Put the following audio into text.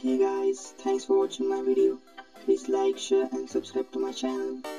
Hey guys, thanks for watching my video. Please like, share and subscribe to my channel.